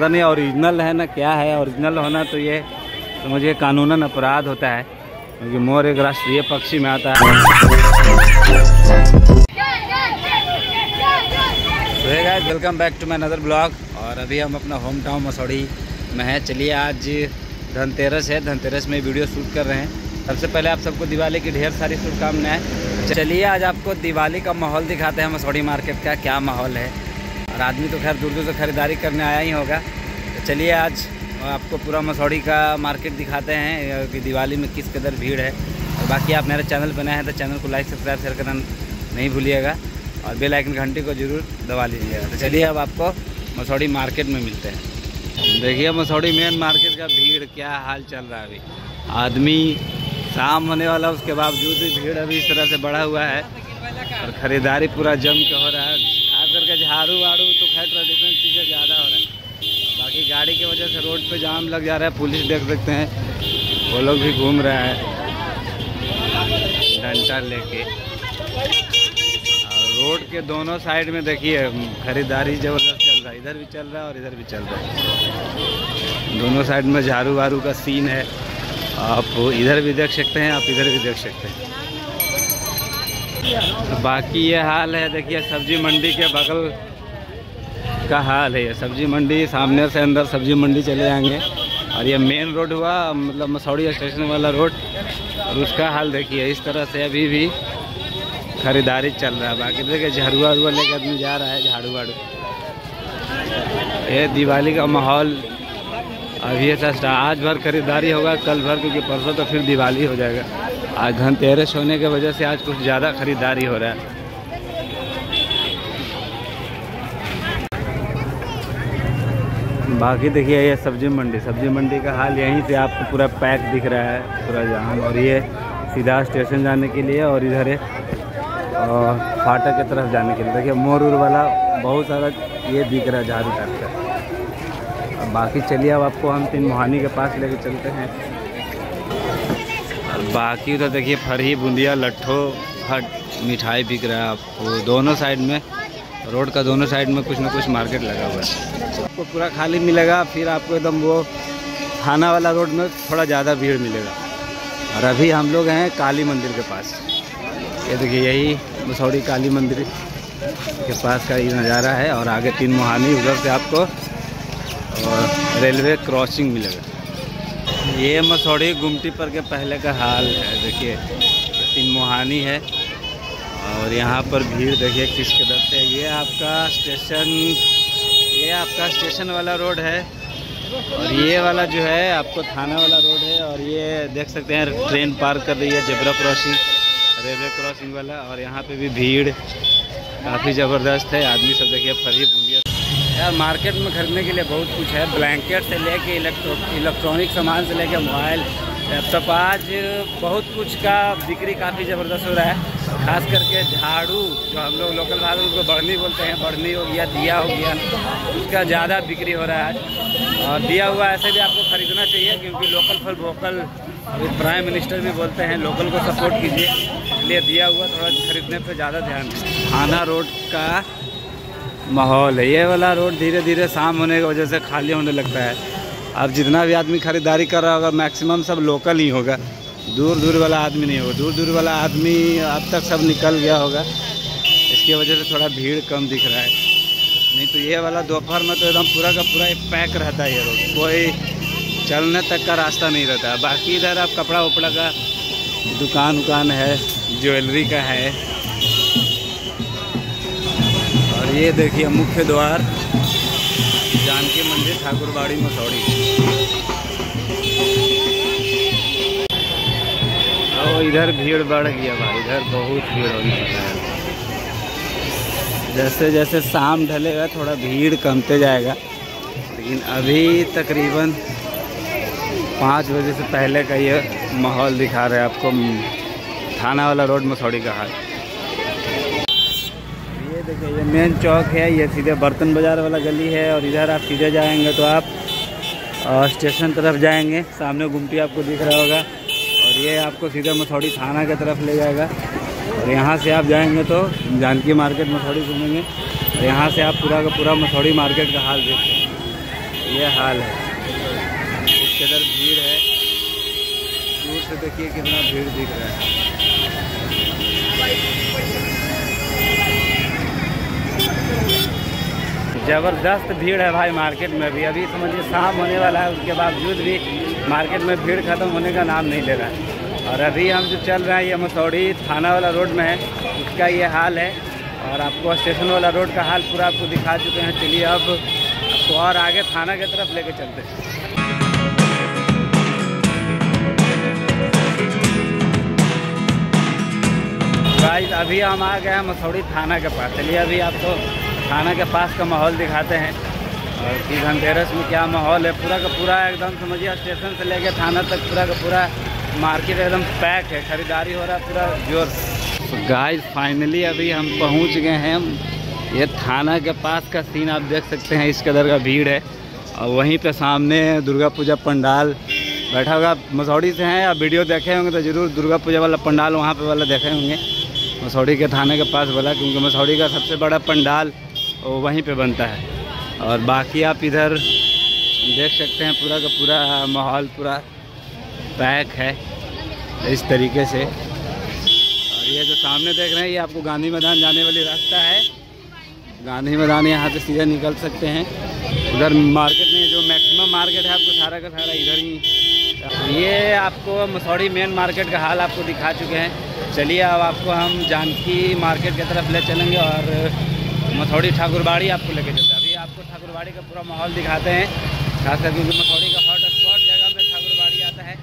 पता नहीं ओरिजिनल है ना क्या है। ओरिजिनल होना तो ये समझिए कानूनन अपराध होता है, क्योंकि मोर एक राष्ट्रीय पक्षी में आता है। Hey guys, welcome back to my another blog. और अभी हम अपना होम टाउन मसौढ़ी में हैं। चलिए, आज धनतेरस है, धनतेरस में वीडियो शूट कर रहे हैं। सबसे पहले आप सबको दिवाली की ढेर सारी शुभकामनाएं। चलिए आज आपको दिवाली का माहौल दिखाते हैं, मसौढ़ी मार्केट का क्या माहौल है। और आदमी तो खैर दूर दूर से खरीदारी करने आया ही होगा। तो चलिए आज आपको पूरा मसौढ़ी का मार्केट दिखाते हैं कि दिवाली में किस कदर भीड़ है। और बाकी आप मेरे चैनल पर नए हैं तो चैनल को लाइक सब्सक्राइब शेयर करना नहीं भूलिएगा और बेल आइकन घंटी को जरूर दबा लीजिएगा। तो चलिए अब आपको मसौढ़ी मार्केट में मिलते हैं। देखिए मसौढ़ी मेन मार्केट का भीड़ क्या हाल चल रहा है। अभी आदमी शाम होने वाला, उसके बावजूद भी भीड़ अभी इस तरह से बढ़ा हुआ है और ख़रीदारी पूरा जम के हो रहा है। खास करके झाड़ू वाड़ू तो खैर ट्रेडिशनल चीज़ें ज़्यादा हो रहा है। बाकी गाड़ी की वजह से रोड पर जाम लग जा रहा है। पुलिस देख सकते हैं, वो लोग भी घूम रहा है डंडा लेके। रोड के दोनों साइड में देखिए खरीदारी जबरदस्त चल रहा है। इधर भी चल रहा है और इधर भी चल रहा है। दोनों साइड में झाड़ू वारू का सीन है। आप इधर भी देख सकते हैं, आप इधर भी देख सकते हैं। तो बाकी ये हाल है। देखिए सब्जी मंडी के बगल का हाल है। ये सब्जी मंडी, सामने से अंदर सब्जी मंडी चले जाएंगे और ये मेन रोड हुआ, मतलब मसौढ़ी स्टेशन वाला रोड। और उसका हाल देखिए, इस तरह से अभी भी खरीदारी चल रहा है। बाकी देखिए झाड़ू वाड़ू लेके आदमी जा रहा है, झाड़ू वाड़ू। ये दिवाली का माहौल अभी ऐसा, आज भर खरीदारी होगा, कल भर, क्योंकि परसों तो फिर दिवाली हो जाएगा। आज धनतेरस होने की वजह से आज कुछ ज़्यादा खरीदारी हो रहा है। बाकी देखिए ये सब्जी मंडी, सब्जी मंडी का हाल यहीं से आपको पूरा पैक दिख रहा है, पूरा जाम। और ये सीधा स्टेशन जाने के लिए और इधर है और फाटक की तरफ जाने के लिए। देखिए मोर उर वाला बहुत सारा ये दिख रहा है झाड़ू टाइप का। और बाकी चलिए अब आपको हम तीन मोहानी के पास लेके चलते हैं। और बाकी उधर देखिए फरही, बूंदिया, लट्ठो, हट, मिठाई बिक रहा है। आपको दोनों साइड में, रोड का दोनों साइड में कुछ ना कुछ मार्केट लगा हुआ है। आपको पूरा खाली मिलेगा, फिर आपको एकदम वो थाना वाला रोड में थोड़ा ज़्यादा भीड़ मिलेगा। और अभी हम लोग हैं काली मंदिर के पास। ये देखिए यही मसौढ़ी काली मंदिर के पास का ये नज़ारा है। और आगे तीन मोहानी, उधर से आपको और रेलवे क्रॉसिंग मिलेगा। ये मसौढ़ी गुमटी पर के पहले का हाल है। देखिए तीन मोहानी है और यहाँ पर भीड़ देखिए किस कदर से। ये आपका स्टेशन वाला रोड है और ये वाला जो है आपको थाना वाला रोड है। और ये देख सकते हैं ट्रेन पार कर रही है, जेब्रा क्रॉसिंग, रेलवे क्रॉसिंग वाला। और यहाँ पे भी भीड़ काफ़ी ज़बरदस्त है। आदमी सब देखिए फरी बूंदिया। यार मार्केट में खरीदने के लिए बहुत कुछ है, ब्लैंकेट से लेके इलेक्ट्रॉनिक सामान से लेके मोबाइल, लैपटॉप। आज बहुत कुछ का बिक्री काफ़ी ज़बरदस्त हो रहा है। खास करके झाड़ू, जो हम लोग लोकल भाषा में उसको बढ़नी बोलते हैं, बढ़नी हो गया, दिया हो गया, उसका ज़्यादा बिक्री हो रहा है। और दिया हुआ ऐसे भी आपको खरीदना चाहिए, क्योंकि local for vocal prime minister भी बोलते हैं, लोकल को सपोर्ट कीजिए, इसलिए दिया हुआ थोड़ा खरीदने पे ज़्यादा ध्यान दें। थाना रोड का माहौल है। ये वाला रोड धीरे धीरे शाम होने की वजह से खाली होने लगता है। अब जितना भी आदमी खरीदारी कर रहा होगा मैक्सिमम सब लोकल ही होगा, दूर दूर वाला आदमी नहीं होगा। दूर दूर वाला आदमी अब तक सब निकल गया होगा, इसकी वजह से थोड़ा भीड़ कम दिख रहा है। नहीं तो ये वाला दोपहर में तो एकदम पूरा का पूरा पैक रहता है। ये रोड कोई चलने तक का रास्ता नहीं रहता। बाकी इधर आप कपड़ा उपड़ा का दुकान है, ज्वेलरी का है। और ये देखिए मुख्य द्वार, जानकी मंदिर, ठाकुरबाड़ी, मसौढ़ी। और इधर भीड़ बढ़ गया भाई, इधर बहुत भीड़ होने लगा है। जैसे जैसे शाम ढलेगा थोड़ा भीड़ कमते जाएगा, लेकिन अभी तकरीबन 5 बजे से पहले का ये माहौल दिखा रहा है आपको थाना वाला रोड मसौढ़ी का हाल। ये देखिए ये मेन चौक है, ये सीधे बर्तन बाज़ार वाला गली है। और इधर आप सीधे जाएंगे तो आप स्टेशन तरफ जाएंगे, सामने गुमटी आपको दिख रहा होगा। और ये आपको सीधे मसौढ़ी थाना की तरफ ले जाएगा। और यहाँ से आप जाएंगे तो जानकी मार्केट मसौढ़ी घूमेंगे। और यहाँ से आप पूरा का पूरा मसौढ़ी मार्केट का हाल देखते हैं। ये हाल है, इस कदर भीड़ है। दूर से देखिए कितना भीड़ दिख रहा है, ज़बरदस्त भीड़ है भाई मार्केट में भी। अभी समझिए शाम होने वाला है, उसके बावजूद भी मार्केट में भीड़ ख़त्म होने का नाम नहीं ले रहा है। और अभी हम जो चल रहे हैं ये मसौढ़ी थाना वाला रोड में है, उसका ये हाल है। और आपको स्टेशन वाला रोड का हाल पूरा आपको दिखा चुके हैं। चलिए अब तो और आगे थाना की तरफ लेके चलते हैं। गाइस अभी हम आ गए हैं मसौढ़ी थाना के पास। चलिए अभी आपको थाना के पास का माहौल दिखाते हैं और कि धनतेरस में क्या माहौल है। पूरा का पूरा एकदम समझिए स्टेशन से लेके थाना तक पूरा का पूरा मार्केट एकदम पैक है, खरीदारी हो रहा है पूरा जोर। तो गाइस फाइनली अभी हम पहुंच गए हैं। ये थाना के पास का सीन आप देख सकते हैं, इस कदर का भीड़ है। और वहीं पे सामने दुर्गा पूजा पंडाल बैठा होगा। मसौढ़ी से हैं आप, वीडियो देखे होंगे तो ज़रूर दुर्गा पूजा वाला पंडाल वहाँ पे वाला देखे होंगे, मसौढ़ी के थाने के पास वाला, क्योंकि मसौढ़ी का सबसे बड़ा पंडाल वहीं पे बनता है। और बाकी आप इधर देख सकते हैं पूरा का पूरा माहौल पूरा पैक है इस तरीके से। और ये जो सामने देख रहे हैं ये आपको गांधी मैदान जाने वाली रास्ता है। गांधी मैदान यहाँ से सीधा निकल सकते हैं, उधर मार्केट में जो मैक्सिमम मार्केट है आपको सारा का सारा इधर ही। ये आपको मसौढ़ी मेन मार्केट का हाल आपको दिखा चुके हैं। चलिए अब आपको हम जानकी मार्केट की तरफ ले चलेंगे और मसौढ़ी ठाकुरबाड़ी आपको लेके चलते हैं। अभी आपको ठाकुरबाड़ी का पूरा माहौल दिखाते हैं, खासकर क्योंकि मसौढ़ी का हॉट स्पॉट जगह में ठाकुरबाड़ी आता है।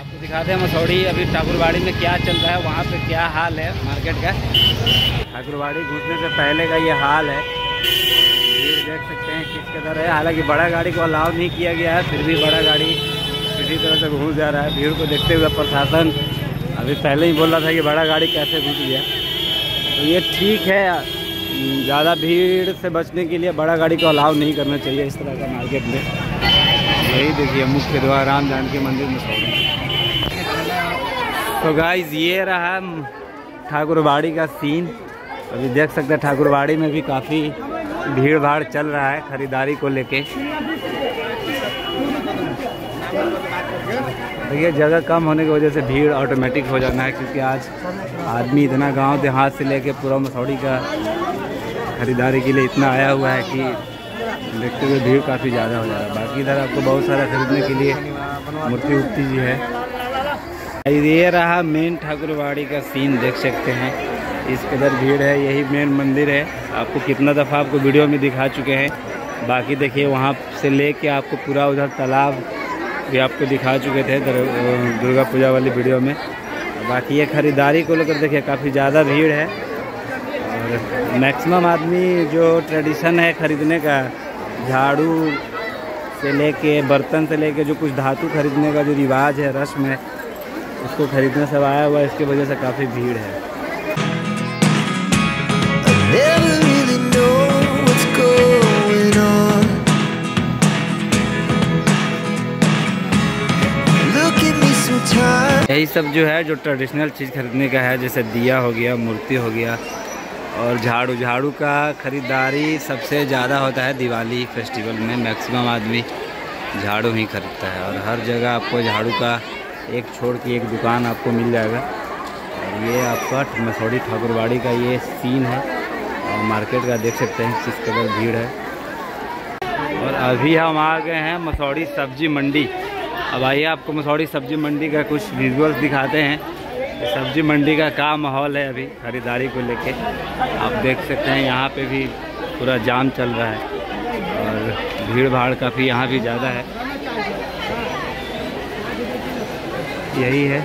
आपको दिखाते हैं मसौढ़ी अभी ठाकुरबाड़ी में क्या चल रहा है, वहाँ पर क्या हाल है मार्केट का। ठाकुरबाड़ी घुसने से पहले का ये हाल है, ये देख सकते हैं किस कदर है। हालांकि बड़ा गाड़ी को अलाउ नहीं किया गया है, फिर भी बड़ा गाड़ी किसी तरह से घुस जा रहा है। भीड़ को देखते हुए प्रशासन अभी पहले ही बोल रहा था कि बड़ा गाड़ी कैसे घुस गया, तो ये ठीक है। ज़्यादा भीड़ से बचने के लिए बड़ा गाड़ी को अलाउ नहीं करना चाहिए इस तरह का मार्केट में। यही देखिए मुख्य द्वार राम जानकी मंदिर मसौढ़ी। तो गाइज ये रहा ठाकुरबाड़ी का सीन। अभी देख सकते हैं ठाकुरबाड़ी में भी काफ़ी भीड़ भाड़ चल रहा है खरीदारी को लेके। देखिए जगह कम होने की वजह से भीड़ ऑटोमेटिक हो जाना है, क्योंकि आज आदमी इतना गांव देहात से लेके पूरा मसौढ़ी का खरीदारी के लिए इतना आया हुआ है कि देखते हुए भीड़ काफ़ी ज़्यादा हो जा रहा है। बाकी इधर आपको बहुत सारा खरीदने के लिए मूर्ति उर्ति जी है। ये रहा मेन ठाकुरबाड़ी का सीन, देख सकते हैं इस कदर भीड़ है। यही मेन मंदिर है, आपको कितना दफ़ा आपको वीडियो में दिखा चुके हैं। बाकी देखिए वहाँ से लेके आपको पूरा उधर तालाब भी आपको दिखा चुके थे दुर्गा पूजा वाली वीडियो में। बाकी ये ख़रीदारी को लेकर देखिए काफ़ी ज़्यादा भीड़ है। और मैक्सिमम आदमी जो ट्रेडिशन है ख़रीदने का, झाड़ू से लेके बर्तन से लेके जो कुछ धातु खरीदने का जो रिवाज है रस्म है, उसको ख़रीदने सब आया हुआ है। इसकी वजह से काफ़ी भीड़ है। Never really know what's going on. Look at me sometimes. यही सब जो है जो ट्रेडिशनल चीज़ खरीदने का है, जैसे दिया हो गया, मूर्ति हो गया और झाड़ू। झाड़ू का खरीदारी सबसे ज़्यादा होता है दिवाली फेस्टिवल में। मैक्सिमम आदमी झाड़ू ही खरीदता है और हर जगह आपको झाड़ू का एक छोड़ के एक दुकान आपको मिल जाएगा। और ये आपका मसौढ़ी ठाकुरबाड़ी का ये सीन है मार्केट का, देख सकते हैं किस कदर भीड़ है। और अभी हम आ गए हैं मसौढ़ी सब्जी मंडी। अब आइए आपको मसौढ़ी सब्जी मंडी का कुछ विजुअल्स दिखाते हैं। सब्जी मंडी का क्या माहौल है अभी खरीदारी को लेके, आप देख सकते हैं। यहाँ पे भी पूरा जाम चल रहा है और भीड़ भाड़ काफ़ी यहाँ भी ज़्यादा है। यही है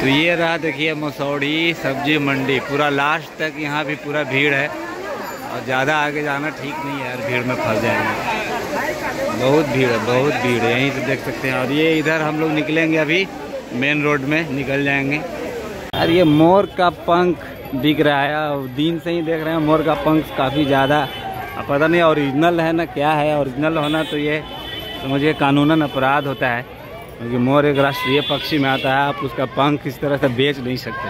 तो ये रहा देखिए मसौढ़ी सब्जी मंडी, पूरा लास्ट तक यहाँ भी पूरा भीड़ है। और ज़्यादा आगे जाना ठीक नहीं है यार, भीड़ में फंस जाएंगे। बहुत भीड़ है, बहुत भीड़ है, यहीं से देख सकते हैं। और ये इधर हम लोग निकलेंगे अभी मेन रोड में निकल जाएंगे। और ये मोर का पंख बिक रहा है, दिन से ही देख रहे हैं मोर का पंख काफ़ी ज़्यादा। अब पता नहीं ओरिजिनल है ना क्या है, ओरिजिनल होना तो ये समझिए कानूनन अपराध होता है, क्योंकि मोर एक राष्ट्रीय पक्षी में आता है। आप उसका पंख इस तरह से बेच नहीं सकते,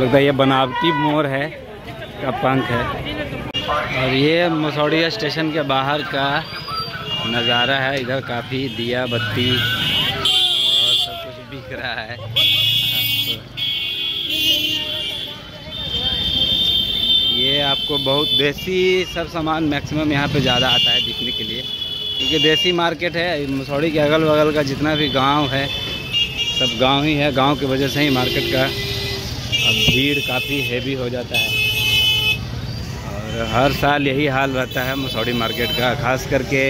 लगता है ये बनावटी मोर है का पंख है। और ये मसौढ़ी स्टेशन के बाहर का नज़ारा है। इधर काफ़ी दिया बत्ती और सब कुछ बिक रहा है। ये आपको बहुत देसी सब सामान मैक्सिमम यहाँ पे ज़्यादा आता है बिकने के लिए, क्योंकि देसी मार्केट है। मसौढ़ी के अगल बगल का जितना भी गांव है सब गांव ही है। गांव की वजह से ही मार्केट का अब भीड़ काफ़ी हैवी हो जाता है और हर साल यही हाल रहता है मसौढ़ी मार्केट का। खास करके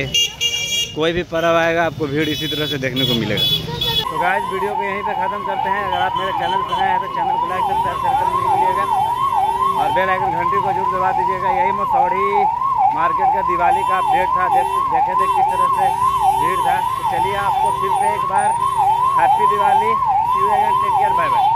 कोई भी पर्व आएगा आपको भीड़ इसी तरह से देखने को मिलेगा। तो गाइस वीडियो को यहीं पे ख़त्म करते हैं। अगर आप मेरे चैनल पर नए हैं तो चैनल को लाइक सब्सक्राइब करने को मिलेगा और बेल आइकन घंटी को जरूर दबा दीजिएगा। यही मसौढ़ी मार्केट का दिवाली का अपडेट था। देखे थे किस तरह से भीड़ था। तो चलिए आपको फिर से एक बार happy Diwali, take care, bye bye.